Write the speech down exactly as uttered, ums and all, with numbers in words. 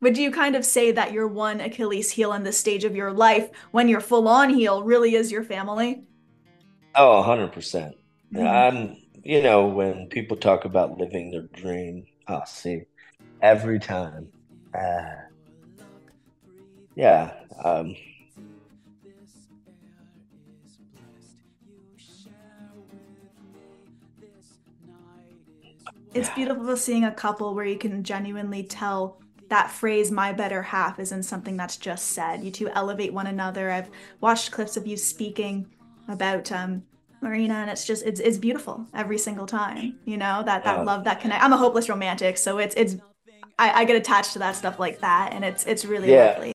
Would you kind of say that your one Achilles heel in this stage of your life, when you're full on heel, really is your family? Oh, one hundred percent. Mm-hmm. I'm, you know, when people talk about living their dream, I see every time. Uh, yeah. Um, it's beautiful seeing a couple where you can genuinely tell that phrase, my better half, isn't something that's just said. You two elevate one another. I've watched clips of you speaking about um, Marina, and it's just, it's, it's beautiful every single time, you know, that, that um, love, that connect. I'm a hopeless romantic, so it's, it's, I, I get attached to that stuff like that. And it's, it's really yeah, lovely.